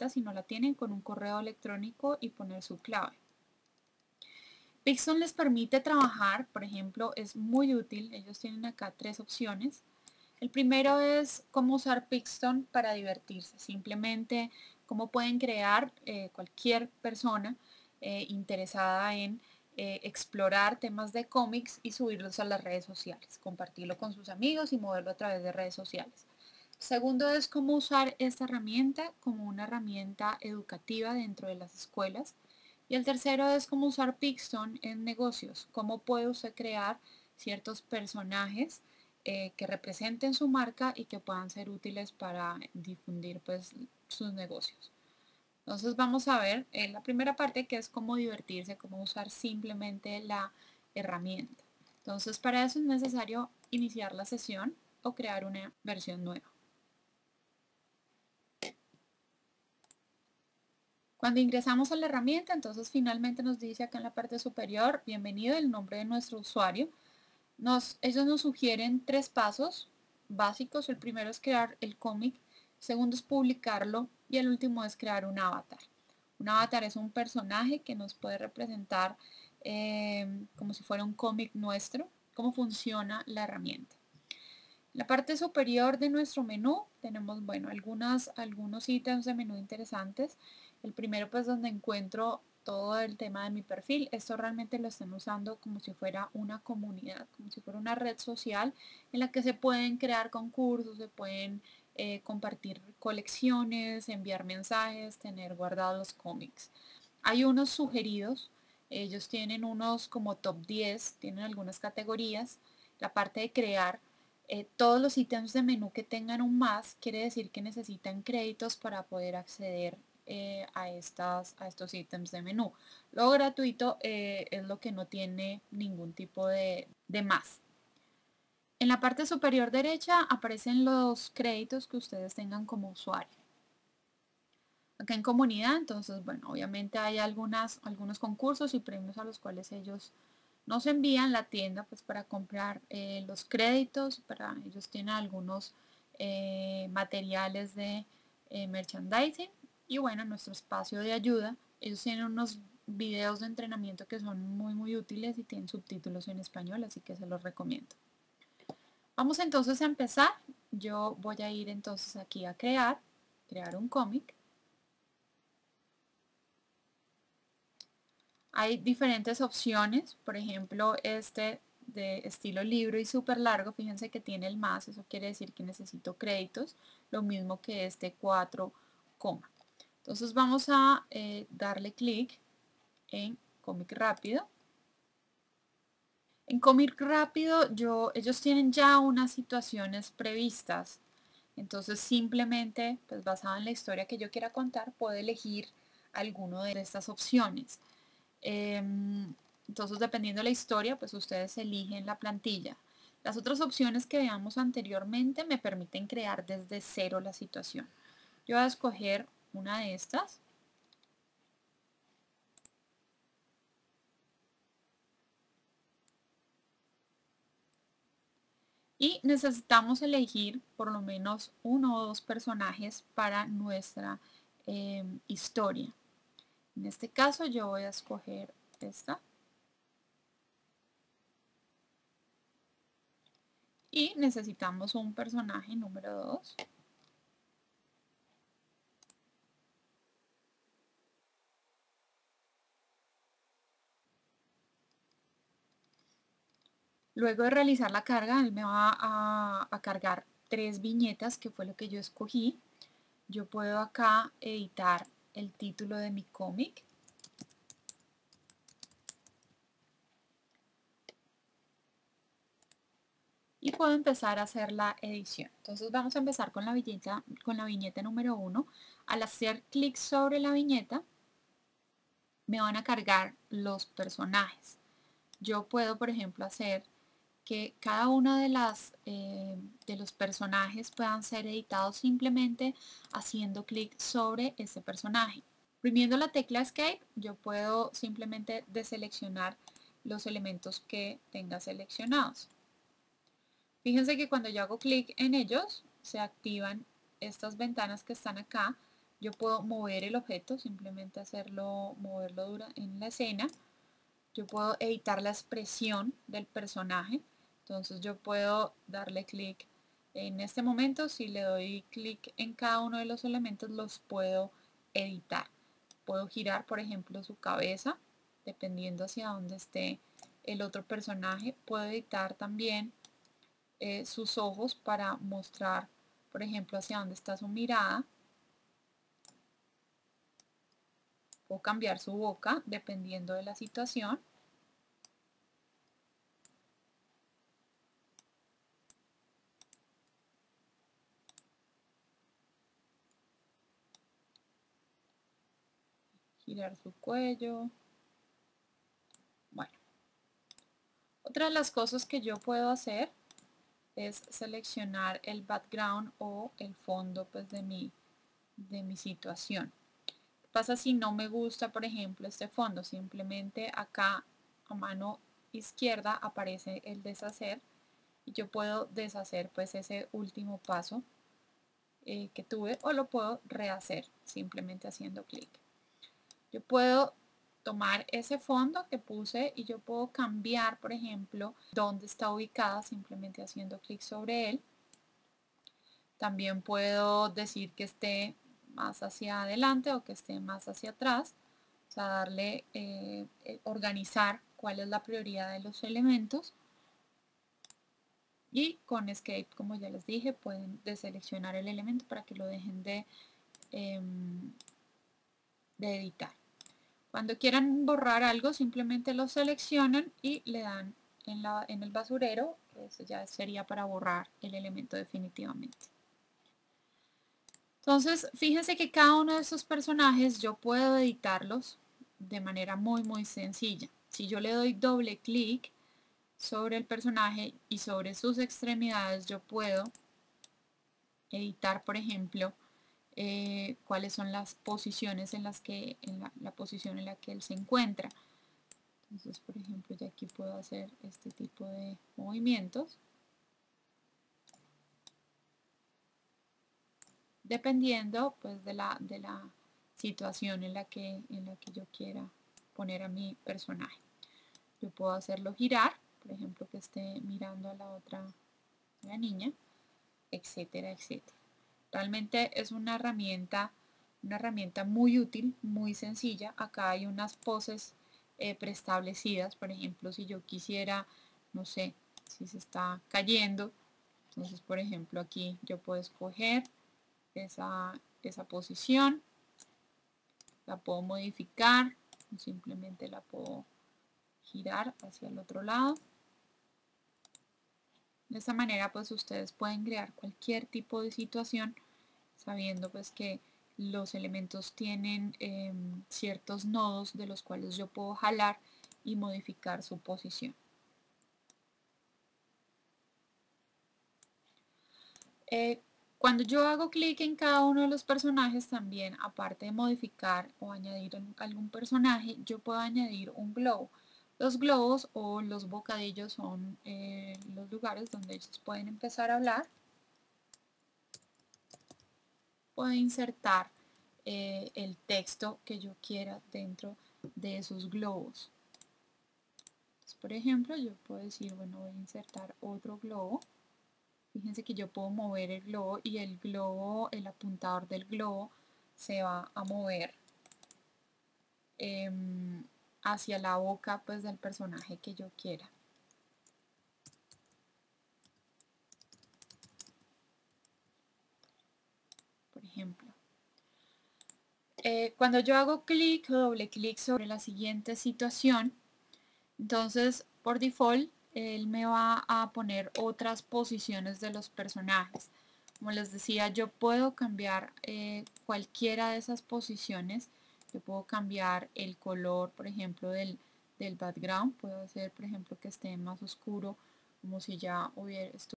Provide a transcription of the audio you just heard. cuenta, si no la tienen, con un correo electrónico y poner su clave. Pixton les permite trabajar, por ejemplo, es muy útil. Ellos tienen acá tres opciones. El primero es cómo usar Pixton para divertirse. Simplemente cómo pueden crear cualquier persona interesada en explorar temas de cómics y subirlos a las redes sociales, compartirlo con sus amigos y moverlo a través de redes sociales. Segundo es cómo usar esta herramienta como una herramienta educativa dentro de las escuelas. Y el tercero es cómo usar Pixton en negocios, cómo puede usted crear ciertos personajes que representen su marca y que puedan ser útiles para difundir pues, sus negocios. Entonces vamos a ver la primera parte, que es cómo divertirse, cómo usar simplemente la herramienta. Entonces para eso es necesario iniciar la sesión o crear una versión nueva. Cuando ingresamos a la herramienta, entonces finalmente nos dice acá en la parte superior, bienvenido, el nombre de nuestro usuario. Ellos nos sugieren tres pasos básicos. El primero es crear el cómic, el segundo es publicarlo y el último es crear un avatar. Un avatar es un personaje que nos puede representar como si fuera un cómic nuestro, cómo funciona la herramienta. En la parte superior de nuestro menú tenemos, bueno, algunos ítems de menú interesantes. El primero, pues, donde encuentro todo el tema de mi perfil. Esto realmente lo están usando como si fuera una comunidad, como si fuera una red social en la que se pueden crear concursos, se pueden compartir colecciones, enviar mensajes, tener guardados cómics. Hay unos sugeridos, ellos tienen unos como top 10, tienen algunas categorías. La parte de crear, todos los ítems de menú que tengan un más, quiere decir que necesitan créditos para poder acceder a estos ítems de menú. Lo gratuito es lo que no tiene ningún tipo de más. En la parte superior derecha aparecen los créditos que ustedes tengan como usuario. Acá en comunidad, entonces, bueno, obviamente hay algunos concursos y premios a los cuales ellos nos envían. La tienda, pues, para comprar los créditos, ellos tienen algunos materiales de merchandising. Y bueno, nuestro espacio de ayuda, ellos tienen unos videos de entrenamiento que son muy útiles y tienen subtítulos en español, así que se los recomiendo. Vamos entonces a empezar. Yo voy a ir entonces aquí a crear un cómic. Hay diferentes opciones, por ejemplo, este de estilo libro y súper largo, fíjense que tiene el más, eso quiere decir que necesito créditos, lo mismo que este 4, Entonces vamos a darle clic en cómic rápido. En cómic rápido ellos tienen ya unas situaciones previstas. Entonces simplemente, pues, basado en la historia que yo quiera contar, puedo elegir alguno de estas opciones. Entonces dependiendo de la historia, pues ustedes eligen la plantilla. Las otras opciones que veamos anteriormente me permiten crear desde cero la situación. Yo voy a escoger una de estas. Y necesitamos elegir por lo menos uno o dos personajes para nuestra historia. En este caso yo voy a escoger esta. Y necesitamos un personaje número 2. Luego de realizar la carga, él me va a cargar 3 viñetas, que fue lo que yo escogí. Yo puedo acá editar el título de mi cómic. Y puedo empezar a hacer la edición. Entonces vamos a empezar con la viñeta número 1. Al hacer clic sobre la viñeta, me van a cargar los personajes. Yo puedo, por ejemplo, hacer que cada uno de los personajes puedan ser editados simplemente haciendo clic sobre ese personaje. Oprimiendo la tecla Escape, yo puedo simplemente deseleccionar los elementos que tenga seleccionados. Fíjense que cuando yo hago clic en ellos, se activan estas ventanas que están acá Yo puedo mover el objeto, simplemente hacerlo, moverlo en la escena. Yo puedo editar la expresión del personaje. Entonces yo puedo darle clic en este momento. Si le doy clic en cada uno de los elementos, los puedo editar. Puedo girar, por ejemplo, su cabeza, dependiendo hacia dónde esté el otro personaje. Puedo editar también sus ojos para mostrar, por ejemplo, hacia dónde está su mirada. Puedo cambiar su boca dependiendo de la situación. Girar su cuello. Bueno. Otra de las cosas que yo puedo hacer es seleccionar el background o el fondo, pues, de mi situación. ¿Qué pasa si no me gusta, por ejemplo, este fondo? Simplemente acá a mano izquierda aparece el deshacer y yo puedo deshacer, pues, ese último paso que tuve, o lo puedo rehacer simplemente haciendo clic. Yo puedo tomar ese fondo que puse y yo puedo cambiar, por ejemplo, dónde está ubicada simplemente haciendo clic sobre él. También puedo decir que esté más hacia adelante o que esté más hacia atrás. O sea, darle, organizar cuál es la prioridad de los elementos. Y con Escape, como ya les dije, pueden deseleccionar el elemento para que lo dejen de editar. Cuando quieran borrar algo, simplemente lo seleccionan y le dan en el basurero. Eso ya sería para borrar el elemento definitivamente. Entonces, fíjense que cada uno de estos personajes yo puedo editarlos de manera muy, muy sencilla. Si yo le doy doble clic sobre el personaje y sobre sus extremidades, yo puedo editar, por ejemplo, cuáles son las posiciones en las que, la posición en la que él se encuentra. Entonces, por ejemplo, ya aquí puedo hacer este tipo de movimientos, dependiendo, pues, de la situación en la que yo quiera poner a mi personaje. Yo puedo hacerlo girar, por ejemplo, que esté mirando a la niña, etcétera, etcétera. Realmente es una herramienta muy útil, muy sencilla. Acá hay unas poses preestablecidas. Por ejemplo, si yo quisiera, no sé, si se está cayendo. Entonces, por ejemplo, aquí yo puedo escoger esa posición. La puedo modificar. Simplemente la puedo girar hacia el otro lado. De esta manera, pues, ustedes pueden crear cualquier tipo de situación, sabiendo, pues, que los elementos tienen ciertos nodos de los cuales yo puedo jalar y modificar su posición. Cuando yo hago clic en cada uno de los personajes, también, aparte de modificar o añadir algún personaje, yo puedo añadir un globo. Los globos o los bocadillos son los lugares donde ellos pueden empezar a hablar. Puedo insertar el texto que yo quiera dentro de esos globos. Entonces, por ejemplo, yo puedo decir, bueno, voy a insertar otro globo. Fíjense que yo puedo mover el globo y el globo, el apuntador del globo se va a mover hacia la boca, pues, del personaje que yo quiera. Por ejemplo, cuando yo hago clic o doble clic sobre la siguiente situación, entonces por default él me va a poner otras posiciones de los personajes. Como les decía, yo puedo cambiar cualquiera de esas posiciones. Yo puedo cambiar el color, por ejemplo, del background. Puedo hacer, por ejemplo, que esté más oscuro, como si ya hubiera